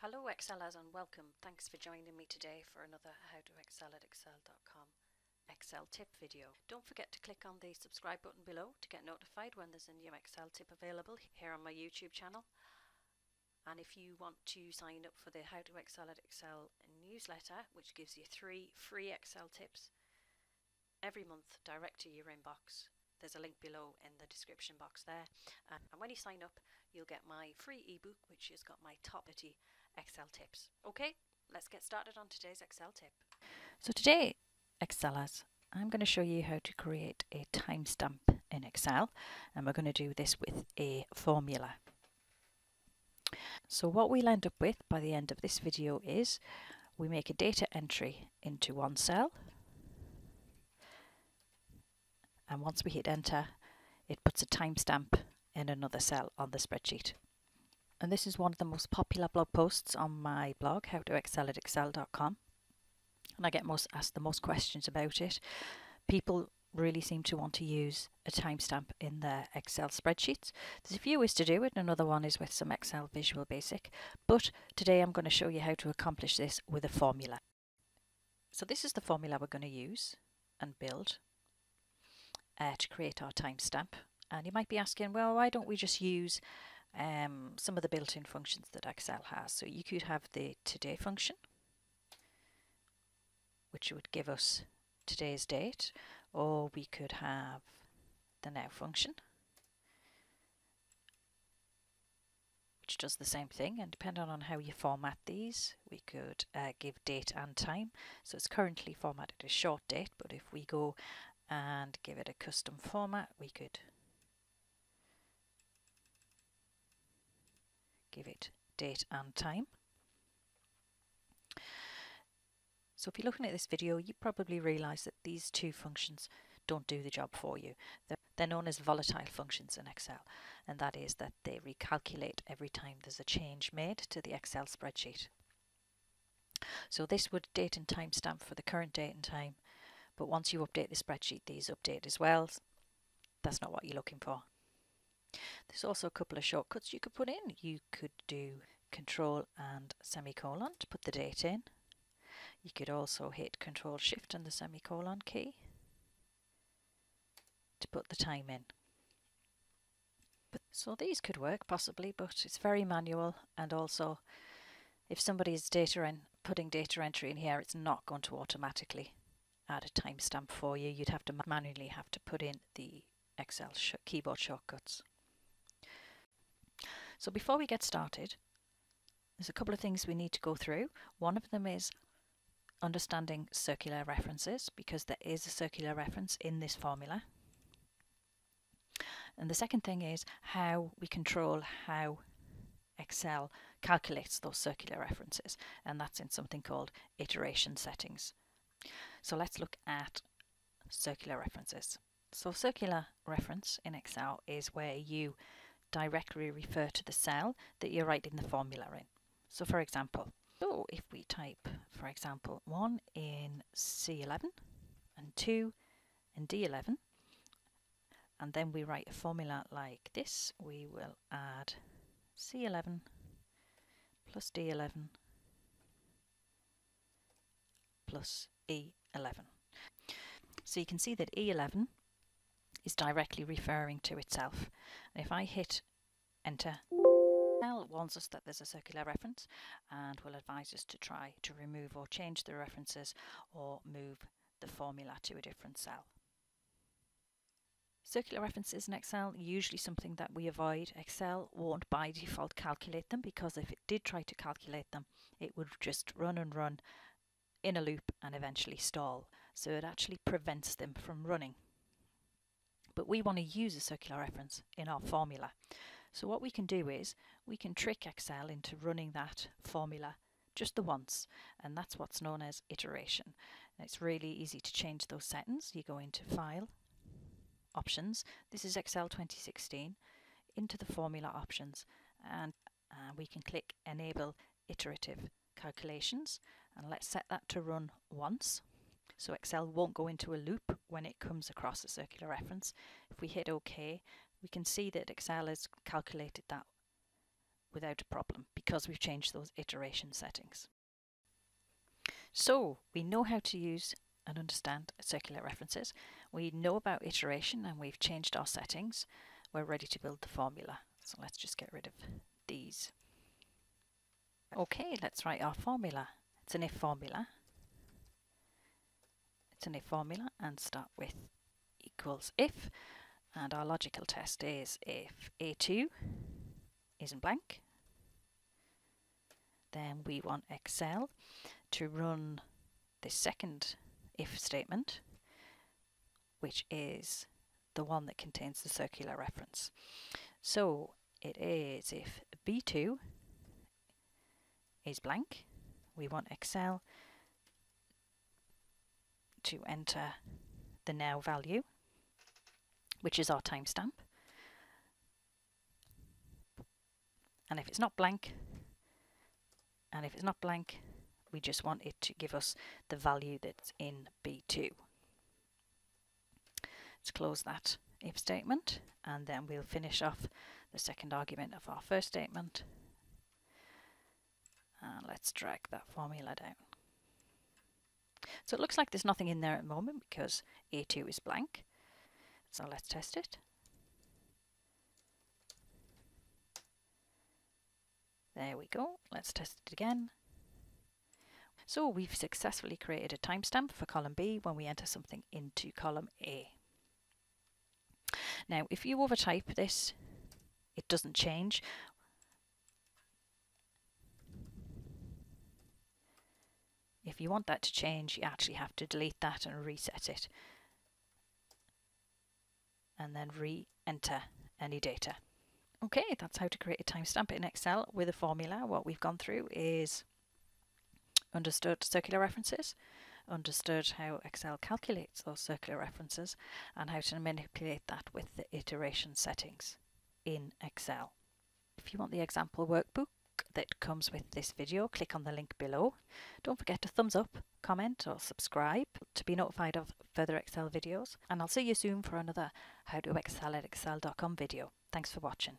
Hello Excelers and welcome. Thanks for joining me today for another How To Excel At Excel.com Excel tip video. Don't forget to click on the subscribe button below to get notified when there's a new Excel tip available here on my YouTube channel. And if you want to sign up for the How To Excel At Excel newsletter, which gives you 3 free Excel tips every month direct to your inbox, there's a link below in the description box there. And when you sign up, you'll get my free ebook, which has got my top 30 Excel tips. Okay, let's get started on today's Excel tip. So today, Excelers, I'm going to show you how to create a timestamp in Excel. And we're going to do this with a formula. So what we'll end up with by the end of this video is we make a data entry into one cell. And once we hit enter, it puts a timestamp in another cell on the spreadsheet. And this is one of the most popular blog posts on my blog, howtoexcelatexcel.com. And I get asked the most questions about it. People really seem to want to use a timestamp in their Excel spreadsheets. There's a few ways to do it, and another one is with some Excel Visual Basic. But today I'm going to show you how to accomplish this with a formula. So this is the formula we're going to use and build to create our timestamp. And you might be asking, well, why don't we just use some of the built-in functions that Excel has? So you could have the today function, which would give us today's date, or we could have the now function, which does the same thing. And depending on how you format these, we could give date and time. So it's currently formatted as short date, but if we go and give it a custom format, we could give it date and time. So if you're looking at this video, you probably realise that these two functions don't do the job for you. They're known as volatile functions in Excel, and that is that they recalculate every time there's a change made to the Excel spreadsheet. So this would date and time stamp for the current date and time, but once you update the spreadsheet, these update as well. That's not what you're looking for. There's also a couple of shortcuts you could put in. You could do Control and semicolon to put the date in. You could also hit Control Shift and the semicolon key to put the time in. So these could work possibly, but it's very manual, and also if somebody is putting data entry in here, it's not going to automatically add a timestamp for you. You'd have to manually put in the Excel keyboard shortcuts. So before we get started, there's a couple of things we need to go through. One of them is understanding circular references, because there is a circular reference in this formula. And the second thing is how we control how Excel calculates those circular references, and that's in something called iteration settings. So let's look at circular references. So circular reference in Excel is where you directly refer to the cell that you're writing the formula in. So for example, if we type, for example, 1 in C11 and 2 in D11, and then we write a formula like this, we will add C11 plus D11 plus E11. So you can see that E11 is directly referring to itself. And if I hit enter, it warns us that there's a circular reference and will advise us to try to remove or change the references or move the formula to a different cell. Circular references in Excel, usually something that we avoid. Excel won't by default calculate them, because if it did try to calculate them, it would just run and run in a loop and eventually stall. So it actually prevents them from running. But we want to use a circular reference in our formula. So what we can do is we can trick Excel into running that formula just the once, and that's what's known as iteration. And it's really easy to change those settings. You go into File, Options. This is Excel 2016. Into the Formula options, and we can click Enable Iterative Calculations, and let's set that to run once, so Excel won't go into a loop when it comes across a circular reference. If we hit OK, we can see that Excel has calculated that without a problem because we've changed those iteration settings. So we know how to use and understand circular references. We know about iteration and we've changed our settings. We're ready to build the formula. So let's just get rid of these. Okay, let's write our formula. It's an if formula. It's an if formula and start with equals if, and our logical test is if A2 isn't blank, then we want Excel to run this second if statement, which is the one that contains the circular reference. So it is if B2 is blank, we want Excel to enter the now value, which is our timestamp. And if it's not blank, we just want it to give us the value that's in B2. Let's close that if statement, and then we'll finish off the second argument of our first statement. And let's drag that formula down. So it looks like there's nothing in there at the moment because A2 is blank. So let's test it. There we go. Let's test it again. So we've successfully created a timestamp for column B when we enter something into column A. Now, if you overtype this, it doesn't change. If you want that to change, you actually have to delete that and reset it, and then re-enter any data. Okay, that's how to create a timestamp in Excel with a formula. What we've gone through is understood circular references, understood how Excel calculates those circular references, and how to manipulate that with the iteration settings in Excel. If you want the example workbook that comes with this video, click on the link below. Don't forget to thumbs up, comment or subscribe to be notified of further Excel videos, and I'll see you soon for another How To Excel at Excel.com video. Thanks for watching.